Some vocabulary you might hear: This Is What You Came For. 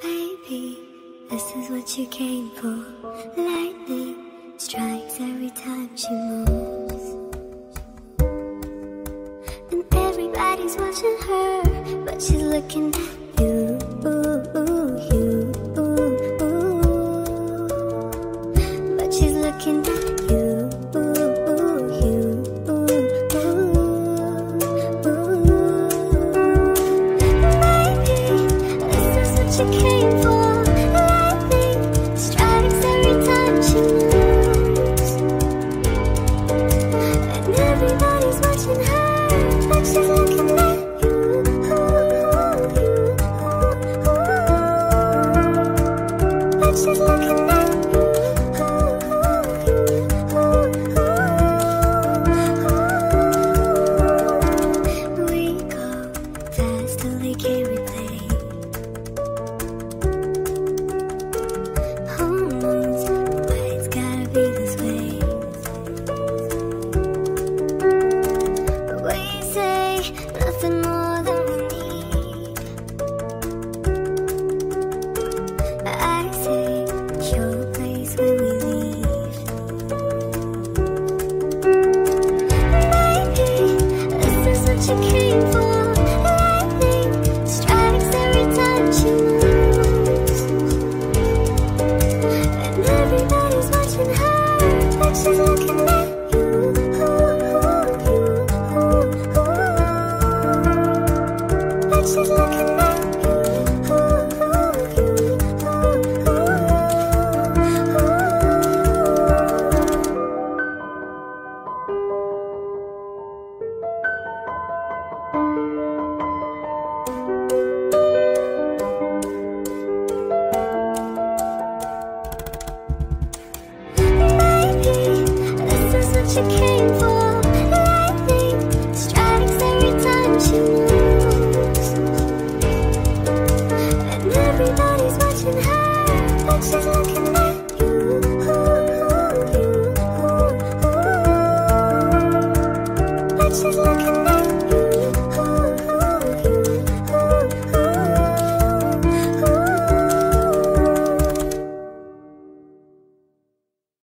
Baby, this is what you came for. Lightning strikes every time she moves, and everybody's watching her, but she's looking at you. But she's looking at you. Came for